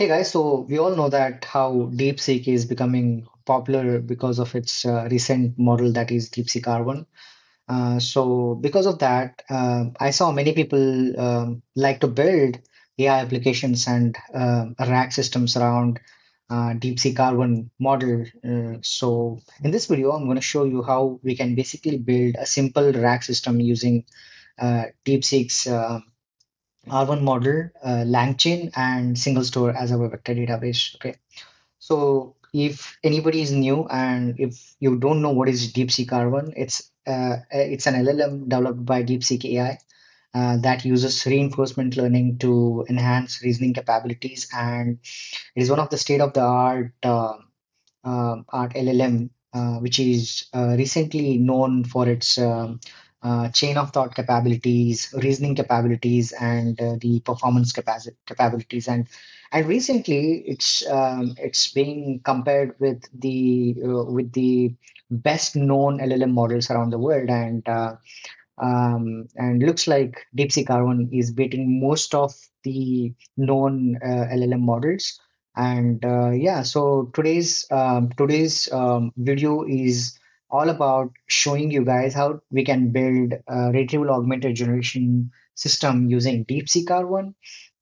Hey guys, so we all know that how DeepSeek is becoming popular because of its recent model, that is DeepSeek R1. So because of that, I saw many people like to build AI applications and RAG systems around DeepSeek R1 model. So in this video, I'm going to show you how we can basically build a simple RAG system using DeepSeek's R1 model, LangChain, and SingleStore as our vector database. Okay, so if anybody is new and if you don't know what is DeepSeek R1, it's an LLM developed by DeepSeek-AI that uses reinforcement learning to enhance reasoning capabilities, and it is one of the state-of-the-art LLM, which is recently known for its chain of thought capabilities, reasoning capabilities, and the performance capabilities, and recently it's being compared with the best known LLM models around the world, and looks like DeepSeek R1 is beating most of the known LLM models, and yeah. So today's video is all about showing you guys how we can build a retrieval augmented generation system using DeepSeek R1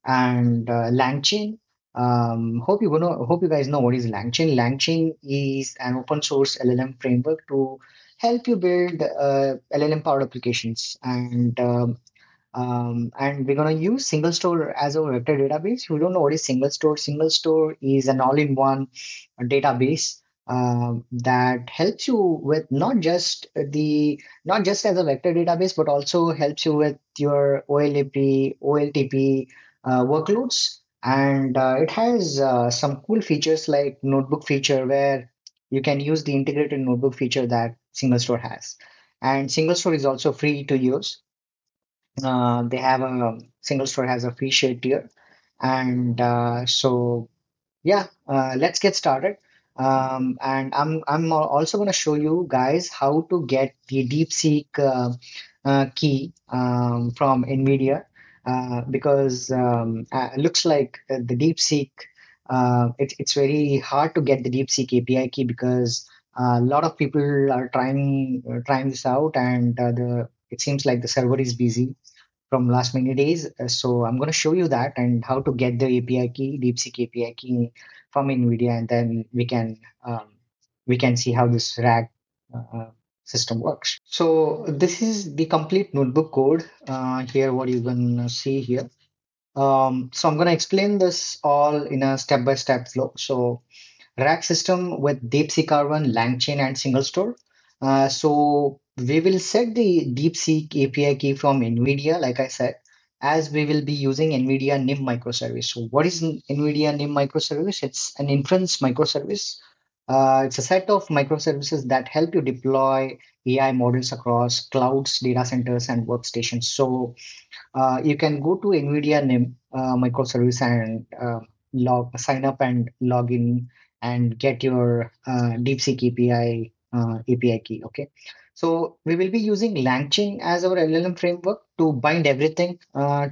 and LangChain. Hope you guys know what is LangChain. LangChain is an open source LLM framework to help you build LLM powered applications, and we're gonna use SingleStore as our vector database. If you don't know what is SingleStore, SingleStore is an all-in-one database that helps you with not just as a vector database, but also helps you with your OLAP, OLTP workloads, and it has some cool features like notebook feature, where you can use the integrated notebook feature that SingleStore has, and SingleStore is also free to use. SingleStore has a free share tier, and so yeah, let's get started. And I'm also going to show you guys how to get the DeepSeek key from NVIDIA, because it looks like the DeepSeek, it's very hard to get the DeepSeek API key, because a lot of people are trying this out, and it seems like the server is busy from last many days. So I'm going to show you that and how to get the API key, DeepSeek API key from NVIDIA, and then we can see how this RAG system works. So this is the complete notebook code here. What you're gonna see here. So I'm gonna explain this all in a step-by-step flow. So RAG system with DeepSeek R1, LangChain, and SingleStore. So we will set the DeepSeek API key from NVIDIA, like I said, as we will be using NVIDIA NIM microservice. So what is NVIDIA NIM microservice? It's an inference microservice. It's a set of microservices that help you deploy AI models across clouds, data centers, and workstations. So you can go to NVIDIA NIM microservice and sign up and log in and get your DeepSeek API key, okay? So we will be using LangChain as our LLM framework to bind everything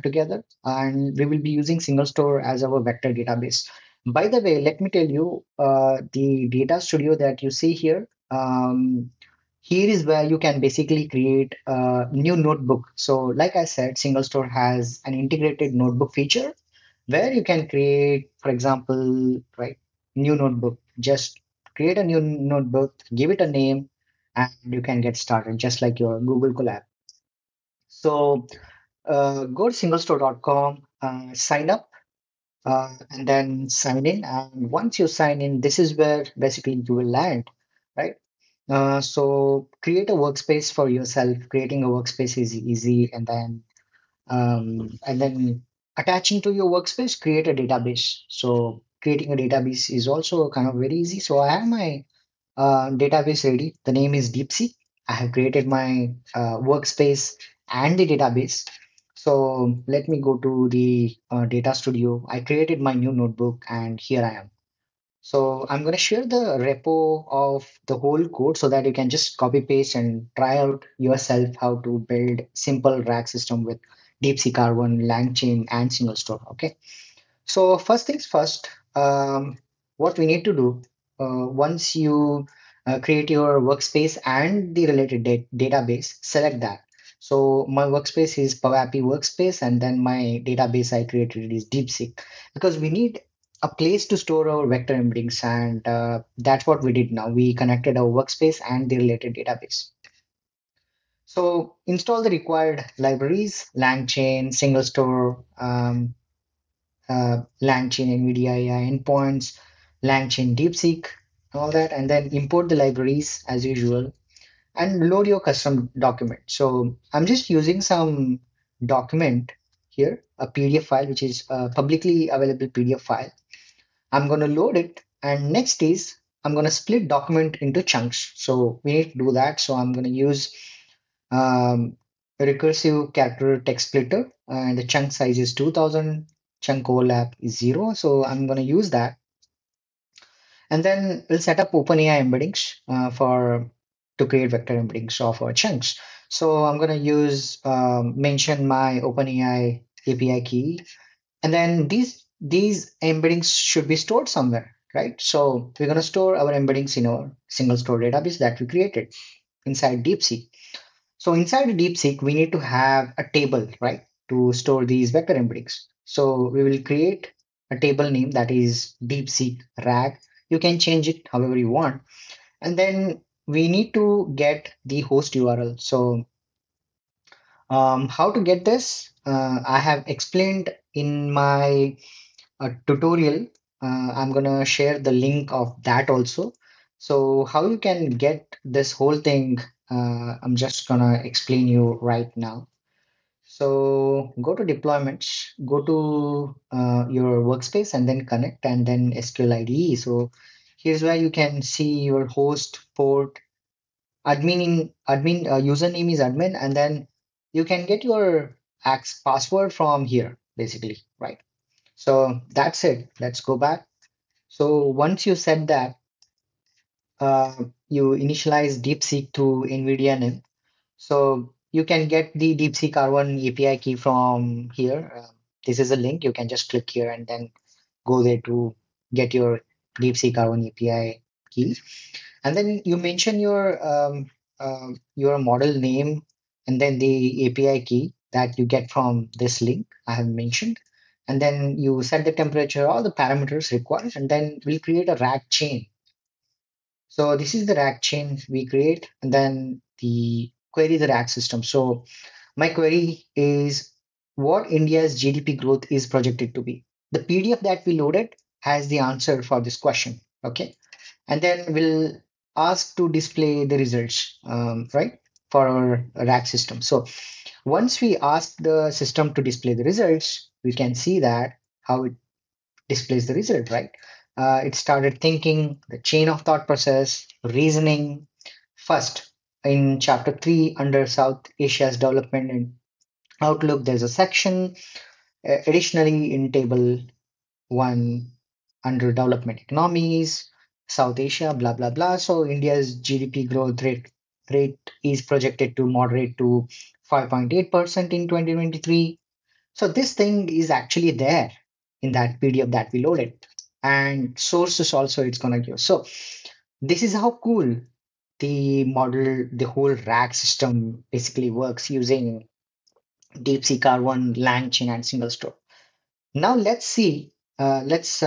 together, and we will be using SingleStore as our vector database. By the way, let me tell you, the data studio that you see here, here is where you can basically create a new notebook. So like I said, SingleStore has an integrated notebook feature where you can create, for example, right, new notebook. Just create a new notebook, give it a name, and you can get started just like your Google Collab. So go to singlestore.com, sign up, and then sign in. And once you sign in, this is where basically you will land, right? So create a workspace for yourself. Creating a workspace is easy, and then attaching to your workspace, create a database. So creating a database is also kind of very easy. So I have my database ready. The name is DeepSeek. I have created my workspace and the database. So let me go to the data studio. I created my new notebook, and here I am. So I'm going to share the repo of the whole code so that you can just copy paste and try out yourself how to build simple RAG system with DeepSeek R1, LangChain, and SingleStore. Okay. So first things first, what we need to do once you create your workspace and the related database, select that. So my workspace is PowerAPI workspace, and then my database I created is DeepSeek, because we need a place to store our vector embeddings, and that's what we did now. We connected our workspace and the related database. So install the required libraries, LangChain, SingleStore, LangChain NVIDIA endpoints, LangChain DeepSeek, all that, and then import the libraries as usual and load your custom document. So I'm just using some document here, a PDF file, which is a publicly available PDF file. I'm going to load it, and next is I'm going to split document into chunks. So we need to do that. So I'm going to use recursive character text splitter, and the chunk size is 2000, chunk overlap is 0. So I'm going to use that. And then we'll set up OpenAI embeddings to create vector embeddings of our chunks. So I'm going to use mention my OpenAI API key, and then these embeddings should be stored somewhere, right? So we're going to store our embeddings in our SingleStore database that we created inside DeepSeek. So inside DeepSeek, we need to have a table, right, to store these vector embeddings. So we will create a table name that is DeepSeek RAG. You can change it however you want, and then we need to get the host URL. So how to get this? I have explained in my tutorial. I'm going to share the link of that also. So how you can get this whole thing, I'm just going to explain you right now. So go to deployments, go to your workspace, and then connect, and then SQL IDE. So here's where you can see your host, port, admin username is admin, and then you can get your password from here, basically, right? So that's it. Let's go back. So once you set that, you initialize DeepSeek to NVIDIA NIM. So you can get the DeepSeek R1 API key from here. This is a link. You can just click here and then go there to get your DeepSeek R1 API key, and then you mention your model name and then the API key that you get from this link I have mentioned, and then you set the temperature, all the parameters required, and then we'll create a RAG chain. So this is the RAG chain we create, and then the query the RAG system. So my query is what India's GDP growth is projected to be. The PDF that we loaded has the answer for this question, okay? And then we'll ask to display the results, right, for our RAG system. So once we ask the system to display the results, we can see that how it displays the result, right? It started thinking, the chain of thought process, reasoning. First, in chapter 3 under South Asia's development and outlook, there's a section. Additionally, in table 1, under development economies, South Asia, blah, blah, blah. So India's GDP growth rate is projected to moderate to 5.8% in 2023. So this thing is actually there in that PDF that we loaded, and sources also it's going to give. So this is how cool the model, the whole RAG system basically works using DeepSeek R1, LangChain, and SingleStore. Now let's see, let's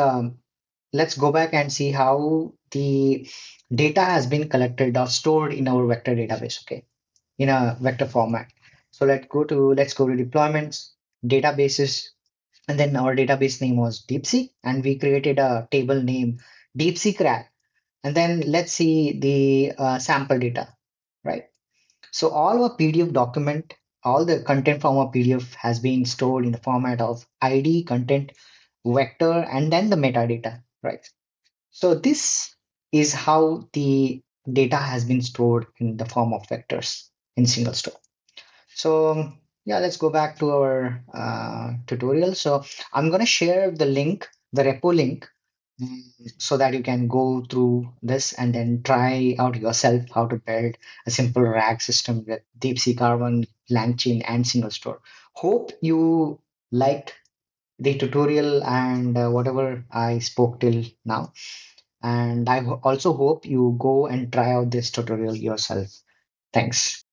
go back and see how the data has been collected or stored in our vector database, okay, in a vector format. So let's go to deployments, databases, and then our database name was DeepSeek, and we created a table named DeepSeek RAG. And then let's see the sample data, right? So all our PDF document, all the content from our PDF has been stored in the format of ID, content, vector, and then the metadata, right? So this is how the data has been stored in the form of vectors in SingleStore. So yeah, let's go back to our tutorial. So I'm going to share the link, the repo link, so that you can go through this and then try out yourself how to build a simple RAG system with DeepSeek R1, LangChain, and SingleStore. Hope you liked the tutorial and whatever I spoke till now. And I also hope you go and try out this tutorial yourself. Thanks.